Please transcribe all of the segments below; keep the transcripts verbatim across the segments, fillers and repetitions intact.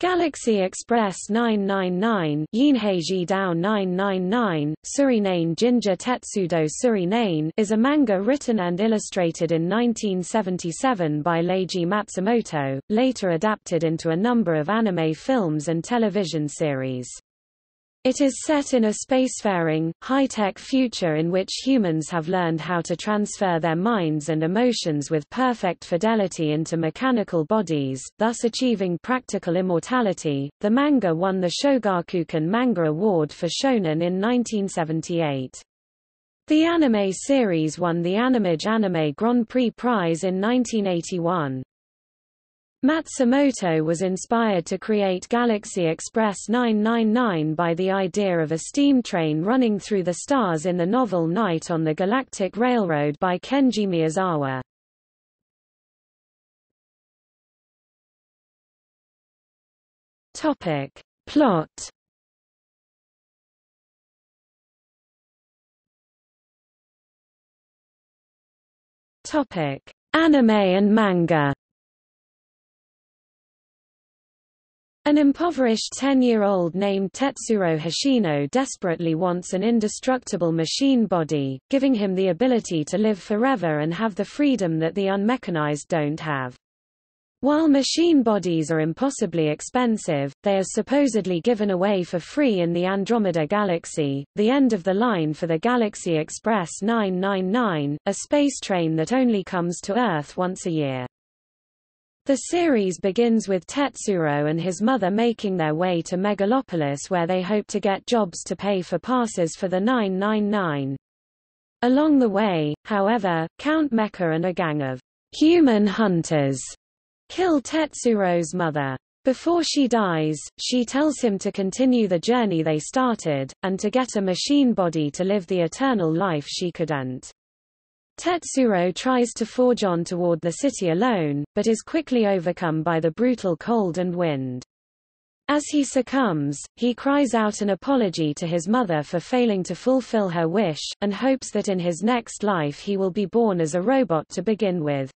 Galaxy Express nine nine nine, Yinheiji Dao nine nine nine, Surinane Jinja Tetsudo Surinane is a manga written and illustrated in nineteen seventy-seven by Leiji Matsumoto, later adapted into a number of anime films and television series. It is set in a spacefaring, high-tech future in which humans have learned how to transfer their minds and emotions with perfect fidelity into mechanical bodies, thus achieving practical immortality. The manga won the Shogakukan Manga Award for Shonen in nineteen seventy-eight. The anime series won the Animage Anime Grand Prix Prize in nineteen eighty-one. Matsumoto was inspired to create Galaxy Express nine nine nine by the idea of a steam train running through the stars in the novel Night on the Galactic Railroad by Kenji Miyazawa. Topic. Plot. Topic. Anime and manga. An impoverished ten-year-old named Tetsuro Hoshino desperately wants an indestructible machine body, giving him the ability to live forever and have the freedom that the unmechanized don't have. While machine bodies are impossibly expensive, they are supposedly given away for free in the Andromeda Galaxy, the end of the line for the Galaxy Express nine nine nine, a space train that only comes to Earth once a year. The series begins with Tetsuro and his mother making their way to Megalopolis, where they hope to get jobs to pay for passes for the nine nine nine. Along the way, however, Count Mecha and a gang of human hunters kill Tetsuro's mother. Before she dies, she tells him to continue the journey they started, and to get a machine body to live the eternal life she couldn't. Tetsuro tries to forge on toward the city alone, but is quickly overcome by the brutal cold and wind. As he succumbs, he cries out an apology to his mother for failing to fulfill her wish, and hopes that in his next life he will be born as a robot to begin with.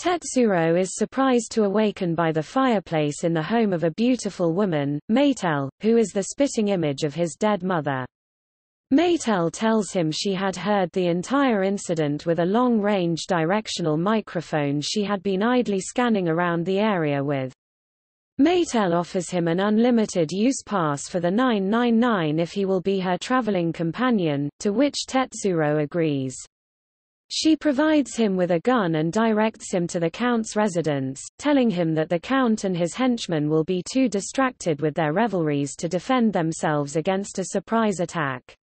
Tetsuro is surprised to awaken by the fireplace in the home of a beautiful woman, Maetel, who is the spitting image of his dead mother. Maetel tells him she had heard the entire incident with a long-range directional microphone she had been idly scanning around the area with. Maetel offers him an unlimited use pass for the nine nine nine if he will be her traveling companion, to which Tetsuro agrees. She provides him with a gun and directs him to the Count's residence, telling him that the Count and his henchmen will be too distracted with their revelries to defend themselves against a surprise attack.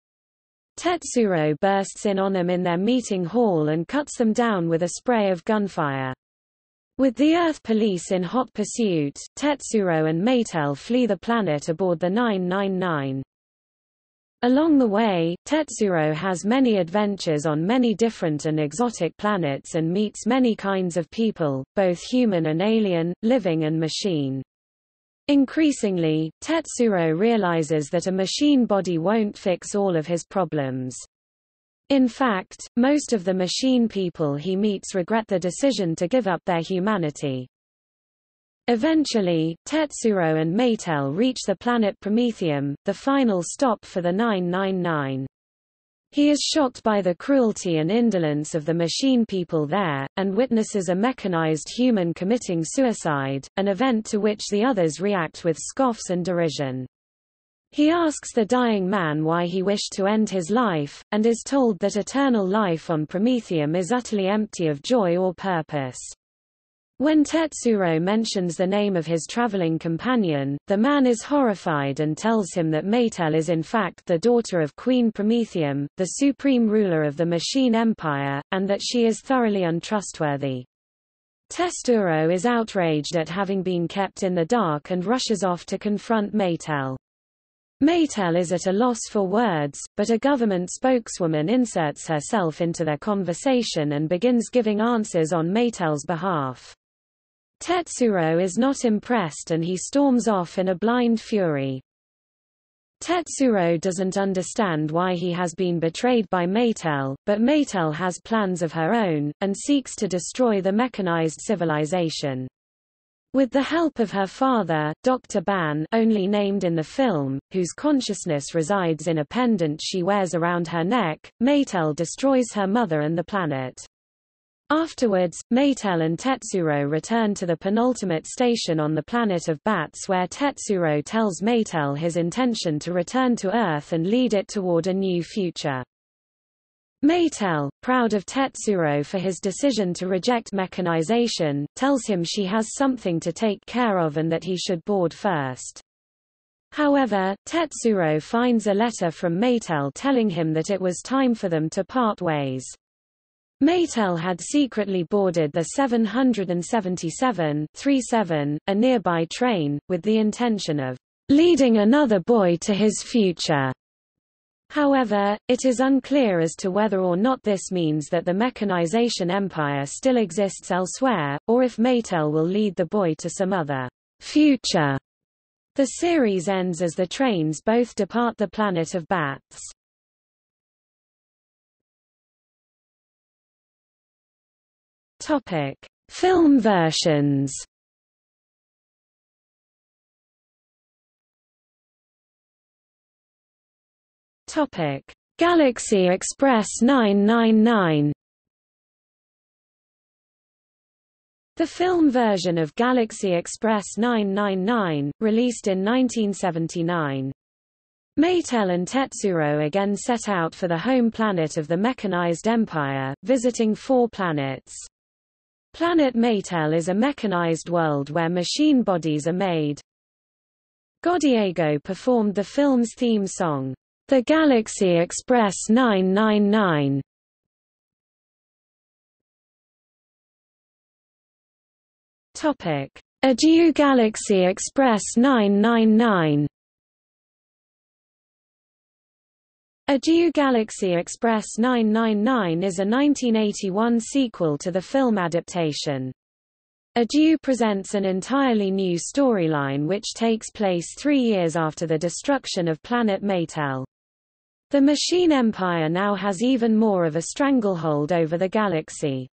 Tetsuro bursts in on them in their meeting hall and cuts them down with a spray of gunfire. With the Earth police in hot pursuit, Tetsuro and Maetel flee the planet aboard the nine nine nine. Along the way, Tetsuro has many adventures on many different and exotic planets and meets many kinds of people, both human and alien, living and machine. Increasingly, Tetsuro realizes that a machine body won't fix all of his problems. In fact, most of the machine people he meets regret the decision to give up their humanity. Eventually, Tetsuro and Maetel reach the planet Promethium, the final stop for the nine nine nine. He is shocked by the cruelty and indolence of the machine people there, and witnesses a mechanized human committing suicide, an event to which the others react with scoffs and derision. He asks the dying man why he wished to end his life, and is told that eternal life on Promethium is utterly empty of joy or purpose. When Tetsuro mentions the name of his traveling companion, the man is horrified and tells him that Maetel is in fact the daughter of Queen Promethium, the supreme ruler of the Machine Empire, and that she is thoroughly untrustworthy. Tetsuro is outraged at having been kept in the dark and rushes off to confront Maetel. Maetel is at a loss for words, but a government spokeswoman inserts herself into their conversation and begins giving answers on Maetel's behalf. Tetsuro is not impressed and he storms off in a blind fury. Tetsuro doesn't understand why he has been betrayed by Maetel, but Maetel has plans of her own, and seeks to destroy the mechanized civilization. With the help of her father, Doctor Ban, only named in the film, whose consciousness resides in a pendant she wears around her neck, Maetel destroys her mother and the planet. Afterwards, Maetel and Tetsuro return to the penultimate station on the planet of Bats, where Tetsuro tells Maetel his intention to return to Earth and lead it toward a new future. Maetel, proud of Tetsuro for his decision to reject mechanization, tells him she has something to take care of and that he should board first. However, Tetsuro finds a letter from Maetel telling him that it was time for them to part ways. Maetel had secretly boarded the seven seventy-seven, thirty-seven, a nearby train, with the intention of leading another boy to his future. However, it is unclear as to whether or not this means that the mechanization empire still exists elsewhere, or if Maetel will lead the boy to some other future. The series ends as the trains both depart the planet of Bats. Topic: Film versions. Topic: Galaxy Express nine nine nine. The film version of Galaxy Express nine nine nine, released in nineteen seventy-nine. Maetel and Tetsuro again set out for the home planet of the mechanized empire, visiting four planets. Planet Maetel is a mechanized world where machine bodies are made. Godiego performed the film's theme song, The Galaxy Express nine nine nine. Topic: Adieu Galaxy Express nine nine nine. Adieu Galaxy Express nine nine nine is a nineteen eighty-one sequel to the film adaptation. Adieu presents an entirely new storyline which takes place three years after the destruction of planet Maetel. The machine empire now has even more of a stranglehold over the galaxy.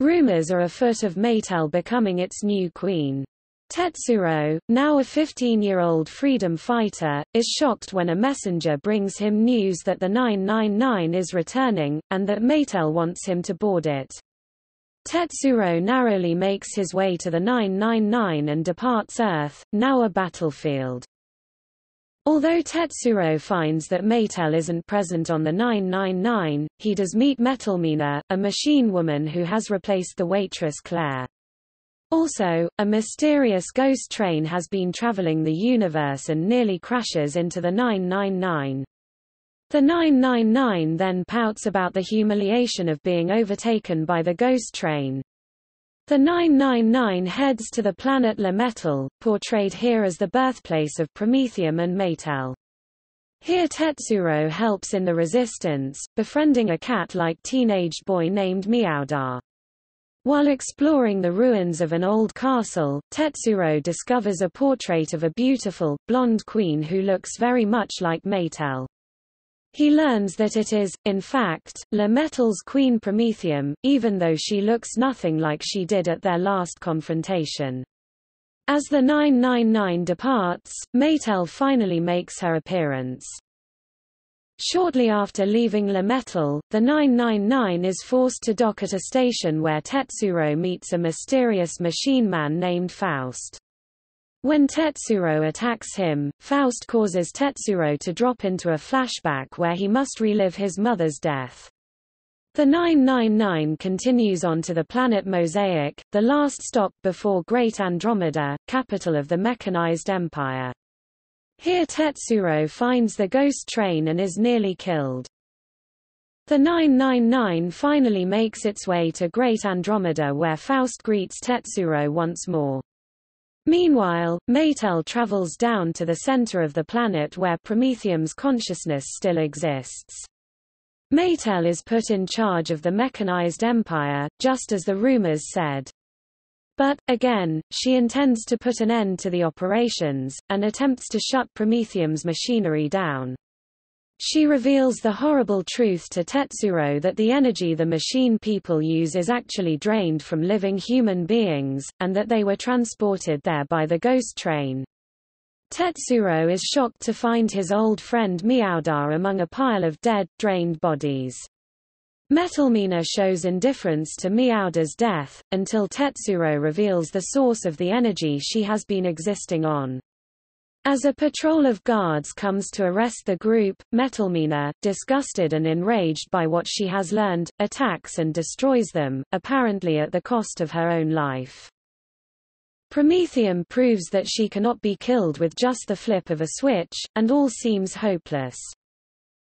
Rumors are afoot of Maetel becoming its new queen. Tetsuro, now a fifteen-year-old freedom fighter, is shocked when a messenger brings him news that the nine nine nine is returning, and that Maetel wants him to board it. Tetsuro narrowly makes his way to the nine nine nine and departs Earth, now a battlefield. Although Tetsuro finds that Maetel isn't present on the nine nine nine, he does meet Metalmina, a machine woman who has replaced the waitress Claire. Also, a mysterious ghost train has been traveling the universe and nearly crashes into the nine nine nine. The nine nine nine then pouts about the humiliation of being overtaken by the ghost train. The nine nine nine heads to the planet Maetel, portrayed here as the birthplace of Promethium and Maetel. Here Tetsuro helps in the resistance, befriending a cat-like teenage boy named Miyauda. While exploring the ruins of an old castle, Tetsuro discovers a portrait of a beautiful, blonde queen who looks very much like Maetel. He learns that it is, in fact, Maetel's Queen Promethium, even though she looks nothing like she did at their last confrontation. As the nine nine nine departs, Maetel finally makes her appearance. Shortly after leaving Maetel, the nine nine nine is forced to dock at a station where Tetsuro meets a mysterious machine man named Faust. When Tetsuro attacks him, Faust causes Tetsuro to drop into a flashback where he must relive his mother's death. The nine nine nine continues on to the planet Mosaic, the last stop before Great Andromeda, capital of the mechanized empire. Here Tetsuro finds the ghost train and is nearly killed. The nine nine nine finally makes its way to Great Andromeda where Faust greets Tetsuro once more. Meanwhile, Maetel travels down to the center of the planet where Promethium's consciousness still exists. Maetel is put in charge of the mechanized empire, just as the rumors said. But, again, she intends to put an end to the operations, and attempts to shut Promethium's machinery down. She reveals the horrible truth to Tetsuro that the energy the machine people use is actually drained from living human beings, and that they were transported there by the ghost train. Tetsuro is shocked to find his old friend Miyauda among a pile of dead, drained bodies. Metalmina shows indifference to Miyauda's death, until Tetsuro reveals the source of the energy she has been existing on. As a patrol of guards comes to arrest the group, Metalmina, disgusted and enraged by what she has learned, attacks and destroys them, apparently at the cost of her own life. Promethium proves that she cannot be killed with just the flip of a switch, and all seems hopeless.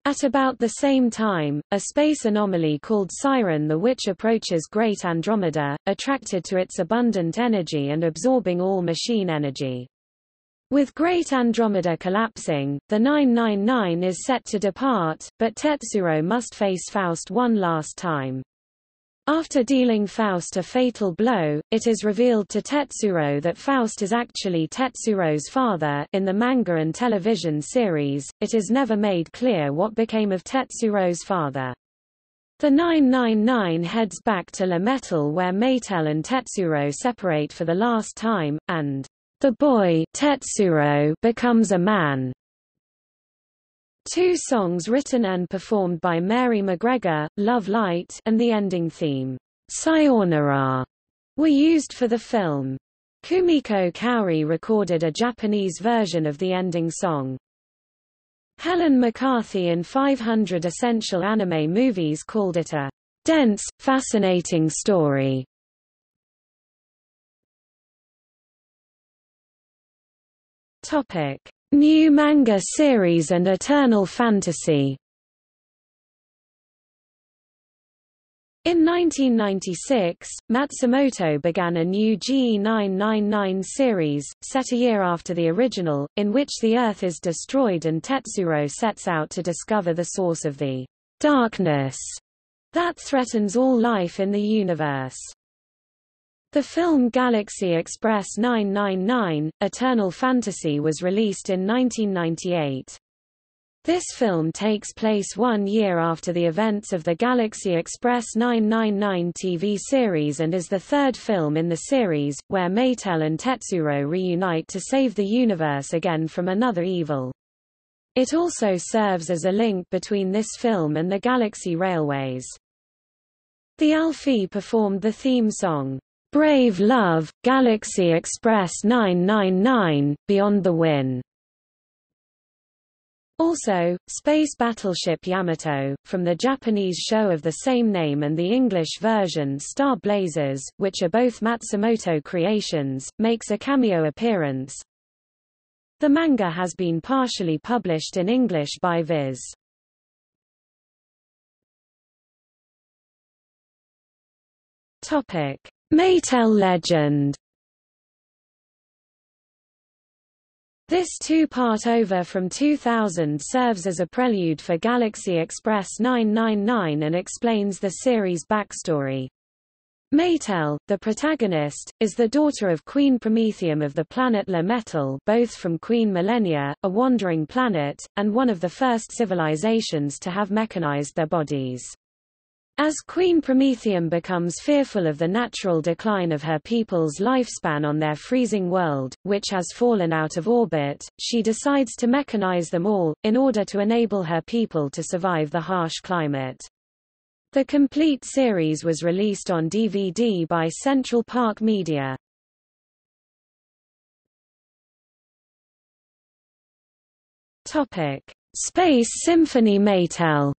At about the same time, a space anomaly called Siren the Witch approaches Great Andromeda, attracted to its abundant energy and absorbing all machine energy. With Great Andromeda collapsing, the nine nine nine is set to depart, but Tetsuro must face Faust one last time. After dealing Faust a fatal blow, it is revealed to Tetsuro that Faust is actually Tetsuro's father. In the manga and television series, it is never made clear what became of Tetsuro's father. The nine nine nine heads back to La Metal where Maetel and Tetsuro separate for the last time, and the boy Tetsuro becomes a man. Two songs written and performed by Mary McGregor, Love Light, and the ending theme, Sayonara, were used for the film. Kumiko Kaori recorded a Japanese version of the ending song. Helen McCarthy in five hundred Essential Anime Movies called it a dense, fascinating story. Topic: New Manga Series and Eternal Fantasy. In nineteen ninety-six, Matsumoto began a new G E nine ninety-nine series, set a year after the original, in which the Earth is destroyed and Tetsuro sets out to discover the source of the darkness that threatens all life in the universe. The film Galaxy Express nine nine nine, Eternal Fantasy was released in nineteen ninety-eight. This film takes place one year after the events of the Galaxy Express nine nine nine T V series and is the third film in the series, where Maetel and Tetsuro reunite to save the universe again from another evil. It also serves as a link between this film and the Galaxy Railways. The Alfie performed the theme song, Brave Love, Galaxy Express nine nine nine, Beyond the Win. Also, space battleship Yamato, from the Japanese show of the same name and the English version Star Blazers, which are both Matsumoto creations, makes a cameo appearance. The manga has been partially published in English by Viz. Maetel Legend. This two-part OVA from two thousand serves as a prelude for Galaxy Express nine nine nine and explains the series' backstory. Maetel, the protagonist, is the daughter of Queen Promethium of the planet La Metal, both from Queen Millennia, a wandering planet, and one of the first civilizations to have mechanized their bodies. As Queen Promethium becomes fearful of the natural decline of her people's lifespan on their freezing world, which has fallen out of orbit, she decides to mechanize them all, in order to enable her people to survive the harsh climate. The complete series was released on D V D by Central Park Media. Topic: Space Symphony Maetel.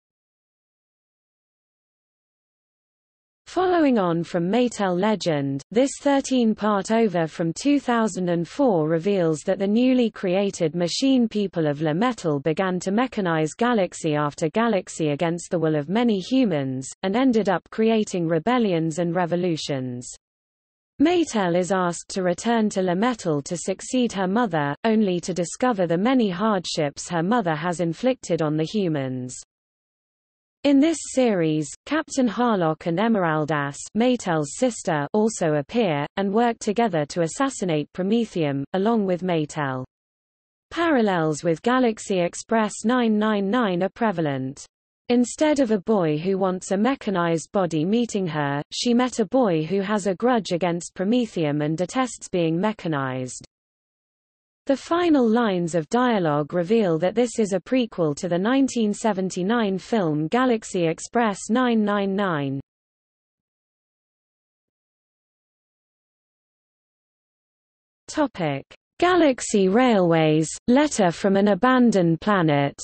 Following on from Maetel Legend, this thirteen-part OVA from two thousand four reveals that the newly created machine people of La Metal began to mechanize galaxy after galaxy against the will of many humans, and ended up creating rebellions and revolutions. Maetel is asked to return to La Metal to succeed her mother, only to discover the many hardships her mother has inflicted on the humans. In this series, Captain Harlock and Emeraldas, Maetel's sister, also appear, and work together to assassinate Promethium, along with Maetel. Parallels with Galaxy Express nine nine nine are prevalent. Instead of a boy who wants a mechanized body meeting her, she met a boy who has a grudge against Promethium and detests being mechanized. The final lines of dialogue reveal that this is a prequel to the nineteen seventy-nine film Galaxy Express nine nine nine. Topic: Galaxy Railways, Letter from an Abandoned Planet.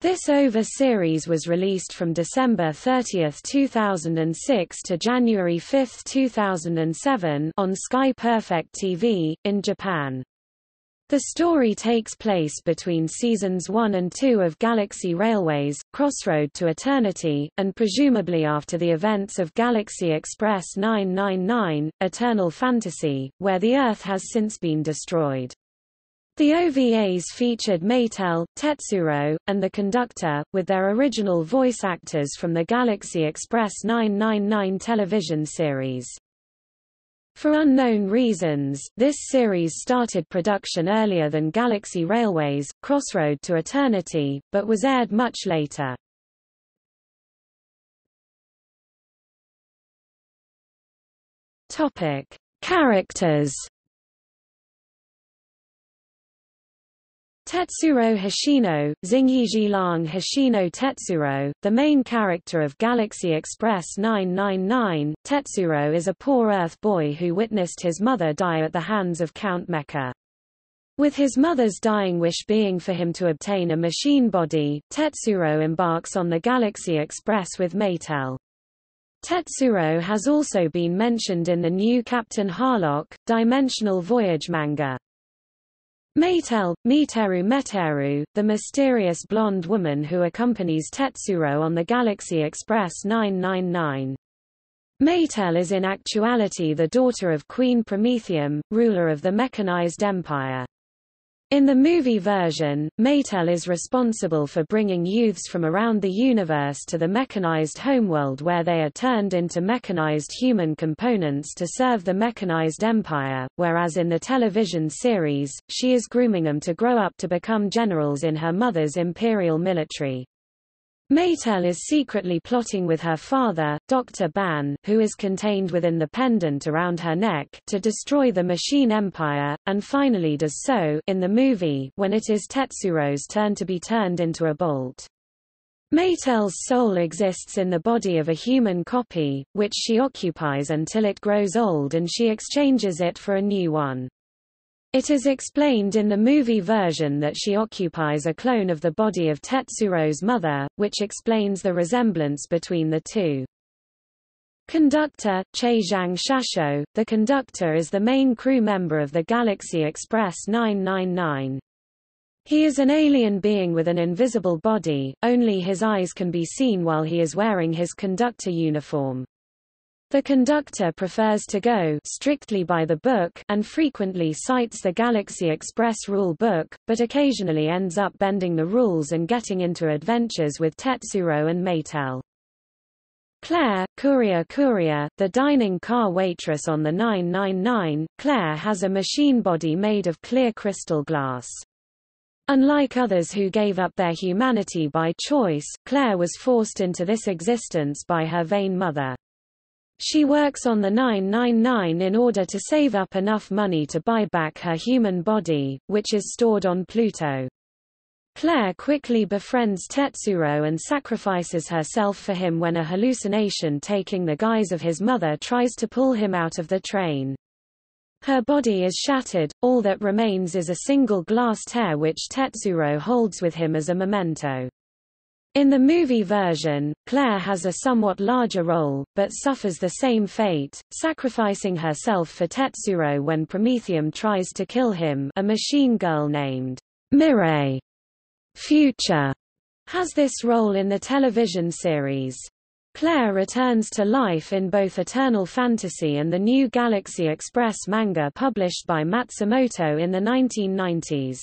This O V A series was released from December thirtieth two thousand six to January fifth two thousand seven on Sky Perfect T V, in Japan. The story takes place between seasons one and two of Galaxy Railways, Crossroad to Eternity, and presumably after the events of Galaxy Express nine nine nine, Eternal Fantasy, where the Earth has since been destroyed. The O V As featured Maetel, Tetsuro, and the Conductor, with their original voice actors from the Galaxy Express nine nine nine television series. For unknown reasons, this series started production earlier than Galaxy Railways, Crossroad to Eternity, but was aired much later. Topic: Characters. Tetsuro Hoshino, Zingyijilang Hoshino Tetsuro, the main character of Galaxy Express nine nine nine, Tetsuro is a poor Earth boy who witnessed his mother die at the hands of Count Mecha. With his mother's dying wish being for him to obtain a machine body, Tetsuro embarks on the Galaxy Express with Maetel. Tetsuro has also been mentioned in the new Captain Harlock, Dimensional Voyage manga. Maetel, Meteru Meteru, the mysterious blonde woman who accompanies Tetsuro on the Galaxy Express nine nine nine. Maetel is in actuality the daughter of Queen Promethium, ruler of the Mechanized Empire. In the movie version, Maetel is responsible for bringing youths from around the universe to the mechanized homeworld where they are turned into mechanized human components to serve the Mechanized Empire, whereas in the television series, she is grooming them to grow up to become generals in her mother's imperial military. Maetel is secretly plotting with her father, Doctor Ban, who is contained within the pendant around her neck, to destroy the Machine Empire, and finally does so in the movie when it is Tetsuro's turn to be turned into a bolt. Maetel's soul exists in the body of a human copy, which she occupies until it grows old and she exchanges it for a new one. It is explained in the movie version that she occupies a clone of the body of Tetsuro's mother, which explains the resemblance between the two. Conductor, Cheizhang Shasho, the Conductor is the main crew member of the Galaxy Express nine nine nine. He is an alien being with an invisible body, only his eyes can be seen while he is wearing his conductor uniform. The Conductor prefers to go strictly by the book and frequently cites the Galaxy Express rule book, but occasionally ends up bending the rules and getting into adventures with Tetsuro and Maetel. Claire, Courier Courier, the dining car waitress on the nine nine nine, Claire has a machine body made of clear crystal glass. Unlike others who gave up their humanity by choice, Claire was forced into this existence by her vain mother. She works on the nine nine nine in order to save up enough money to buy back her human body, which is stored on Pluto. Claire quickly befriends Tetsuro and sacrifices herself for him when a hallucination taking the guise of his mother tries to pull him out of the train. Her body is shattered, all that remains is a single glass tear which Tetsuro holds with him as a memento. In the movie version, Claire has a somewhat larger role, but suffers the same fate, sacrificing herself for Tetsuro when Promethium tries to kill him. A machine girl named Mirai Future has this role in the television series. Claire returns to life in both Eternal Fantasy and the new Galaxy Express manga published by Matsumoto in the nineteen nineties.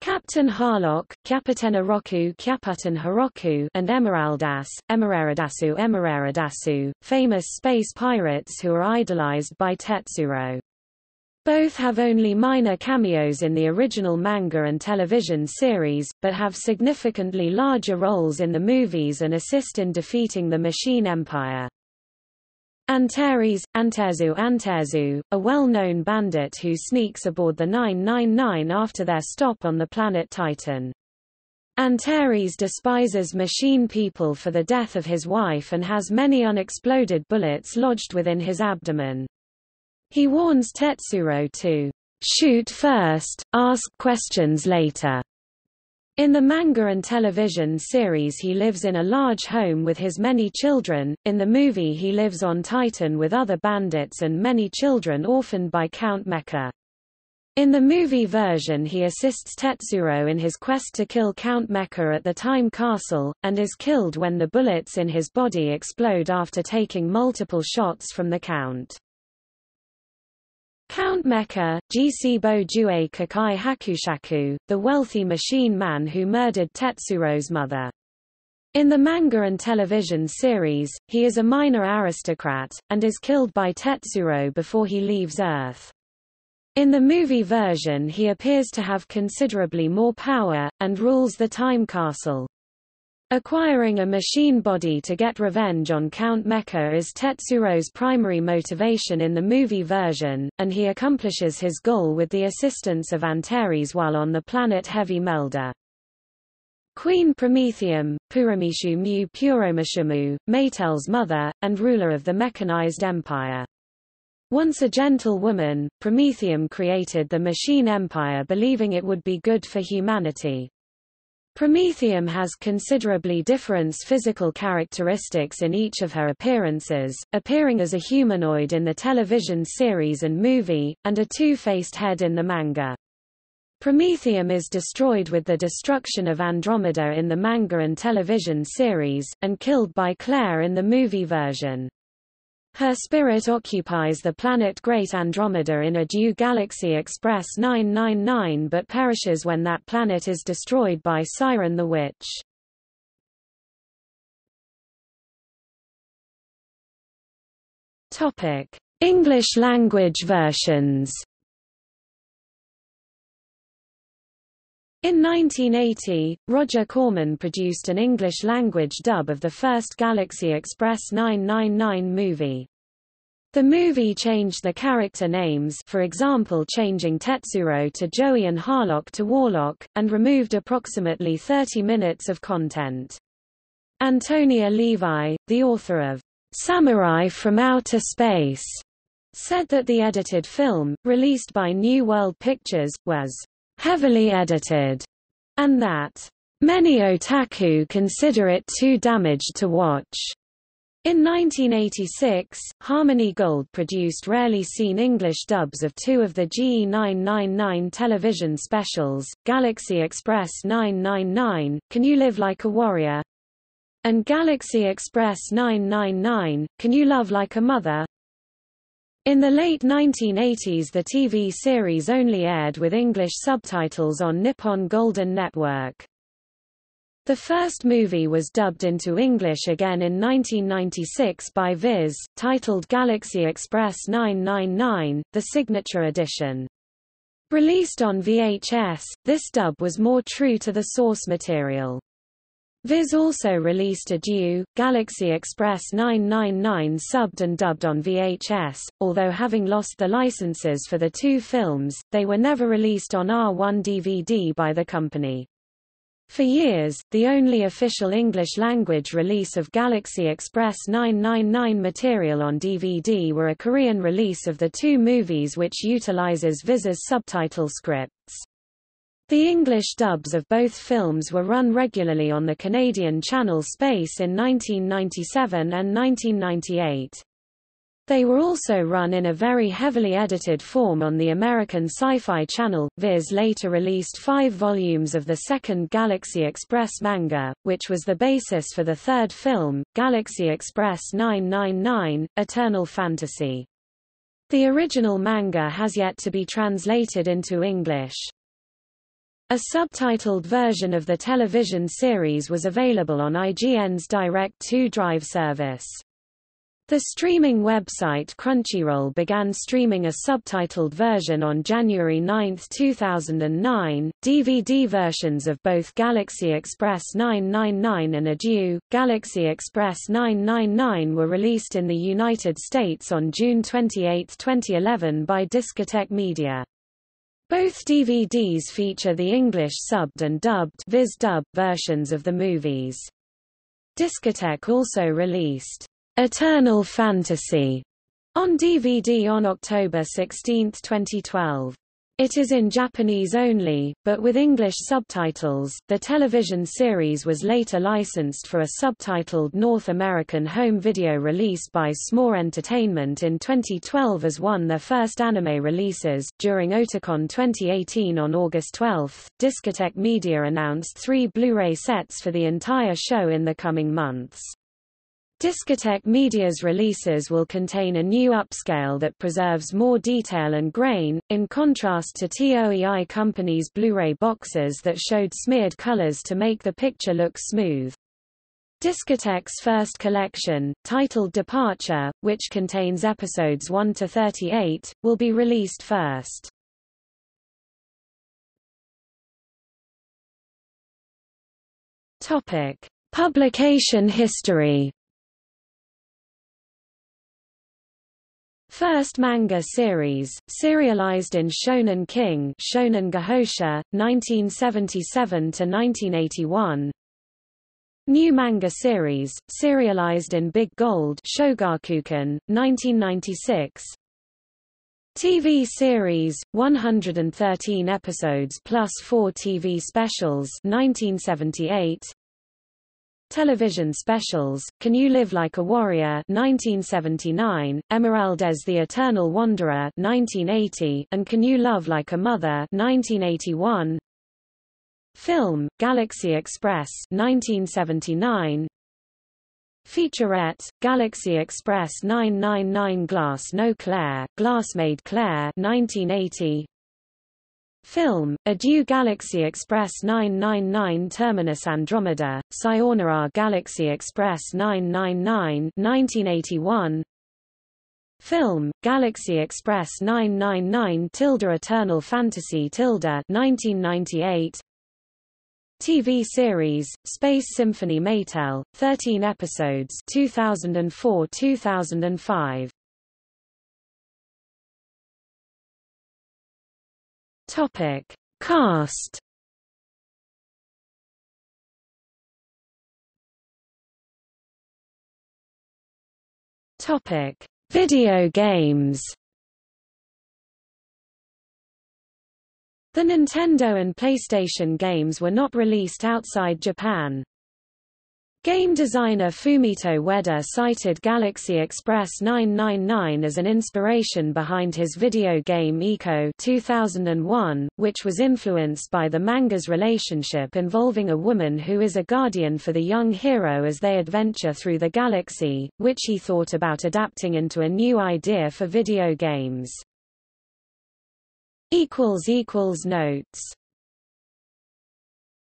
Captain Harlock, Kyaputena Roku Kyaputen Haroku, and Emeraldas, Emeraldasu Emeraldasu, famous space pirates who are idolized by Tetsuro. Both have only minor cameos in the original manga and television series, but have significantly larger roles in the movies and assist in defeating the Machine Empire. Antares, Anterzu Anterzu, a well-known bandit who sneaks aboard the nine nine nine after their stop on the planet Titan. Antares despises machine people for the death of his wife and has many unexploded bullets lodged within his abdomen. He warns Tetsuro to shoot first, ask questions later. In the manga and television series he lives in a large home with his many children, in the movie he lives on Titan with other bandits and many children orphaned by Count Mecha. In the movie version he assists Tetsuro in his quest to kill Count Mecha at the Time Castle, and is killed when the bullets in his body explode after taking multiple shots from the Count. Count Mecha, Jiseibo Jue Kakai Hakushaku, the wealthy machine man who murdered Tetsuro's mother. In the manga and television series, he is a minor aristocrat, and is killed by Tetsuro before he leaves Earth. In the movie version he appears to have considerably more power, and rules the Time Castle. Acquiring a machine body to get revenge on Count Mecha is Tetsuro's primary motivation in the movie version, and he accomplishes his goal with the assistance of Antares while on the planet Heavy Melda. Queen Promethium, Puramishu Mu Puromishumu, Maetel's mother, and ruler of the mechanized empire. Once a gentle woman, Promethium created the Machine Empire believing it would be good for humanity. Promethium has considerably different physical characteristics in each of her appearances, appearing as a humanoid in the television series and movie, and a two-faced head in the manga. Promethium is destroyed with the destruction of Andromeda in the manga and television series, and killed by Claire in the movie version. Her spirit occupies the planet Great Andromeda in a due Galaxy Express nine nine nine but perishes when that planet is destroyed by Siren the Witch. Topic: English language versions. In nineteen eighty, Roger Corman produced an English-language dub of the first Galaxy Express nine nine nine movie. The movie changed the character names, for example changing Tetsuro to Joey and Harlock to Warlock, and removed approximately thirty minutes of content. Antonia Levi, the author of Samurai from Outer Space, said that the edited film, released by New World Pictures, was heavily edited, and that many otaku consider it too damaged to watch. In nineteen eighty-six, Harmony Gold produced rarely seen English dubs of two of the G nine ninety-nine television specials, Galaxy Express nine nine nine, Can You Live Like a Warrior? And Galaxy Express nine nine nine, Can You Love Like a Mother? In the late nineteen eighties the T V series only aired with English subtitles on Nippon Golden Network. The first movie was dubbed into English again in nineteen ninety-six by Viz, titled Galaxy Express nine nine nine, the signature edition. Released on V H S, this dub was more true to the source material. Viz also released a due, Galaxy Express nine nine nine subbed and dubbed on V H S, although having lost the licenses for the two films, they were never released on R one D V D by the company. For years, the only official English-language release of Galaxy Express nine nine nine material on D V D were a Korean release of the two movies which utilizes Viz's subtitle scripts. The English dubs of both films were run regularly on the Canadian channel Space in nineteen ninety-seven and nineteen ninety-eight. They were also run in a very heavily edited form on the American Sci-Fi Channel. Viz later released five volumes of the second Galaxy Express manga, which was the basis for the third film, Galaxy Express nine nine nine, Eternal Fantasy. The original manga has yet to be translated into English. A subtitled version of the television series was available on I G N's Direct two Drive service. The streaming website Crunchyroll began streaming a subtitled version on January ninth two thousand nine. D V D versions of both Galaxy Express nine ninety-nine and Adieu, Galaxy Express nine ninety-nine were released in the United States on June twenty-eighth twenty eleven by Discotek Media. Both D V Ds feature the English subbed and dubbed Viz dub versions of the movies. Discotek also released Eternal Fantasy on D V D on October sixteenth twenty twelve. It is in Japanese only, but with English subtitles. The television series was later licensed for a subtitled North American home video release by S'more Entertainment in twenty twelve as one of their first anime releases. During Otakon twenty eighteen on August twelfth, Discotek Media announced three Blu-ray sets for the entire show in the coming months. Discotek Media's releases will contain a new upscale that preserves more detail and grain, in contrast to Toei Company's Blu-ray boxes that showed smeared colors to make the picture look smooth. Discotek's first collection, titled Departure, which contains episodes one to thirty-eight, will be released first. Publication history. First manga series, serialized in Shonen King Shonen Gehosha, nineteen seventy-seven to nineteen eighty-one. New manga series, serialized in Big Gold Shogakukan, nineteen ninety-six. T V series, one hundred thirteen episodes plus four T V specials, nineteen seventy-eight. Television specials, Can You Live Like a Warrior nineteen seventy-nine, Emeraldas the Eternal Wanderer nineteen eighty, and Can You Love Like a Mother nineteen eighty-one. Film, Galaxy Express nineteen seventy-nine. Featurette, Galaxy Express nine ninety-nine Glass No Claire, Glassmaid Claire nineteen eighty. Film, Adieu Galaxy Express nine ninety-nine Terminus Andromeda, Sayonara Galaxy Express nine ninety-nine nineteen eighty-one. Film, Galaxy Express nine ninety-nine Tilda Eternal Fantasy Tilda nineteen ninety-eight. T V series, Space Symphony Maetel, thirteen episodes two thousand four to two thousand five. Topic cast. Topic video games. The Nintendo and PlayStation games were not released outside Japan. Game designer Fumito Ueda cited Galaxy Express nine ninety-nine as an inspiration behind his video game Eco two thousand one, which was influenced by the manga's relationship involving a woman who is a guardian for the young hero as they adventure through the galaxy, which he thought about adapting into a new idea for video games. Notes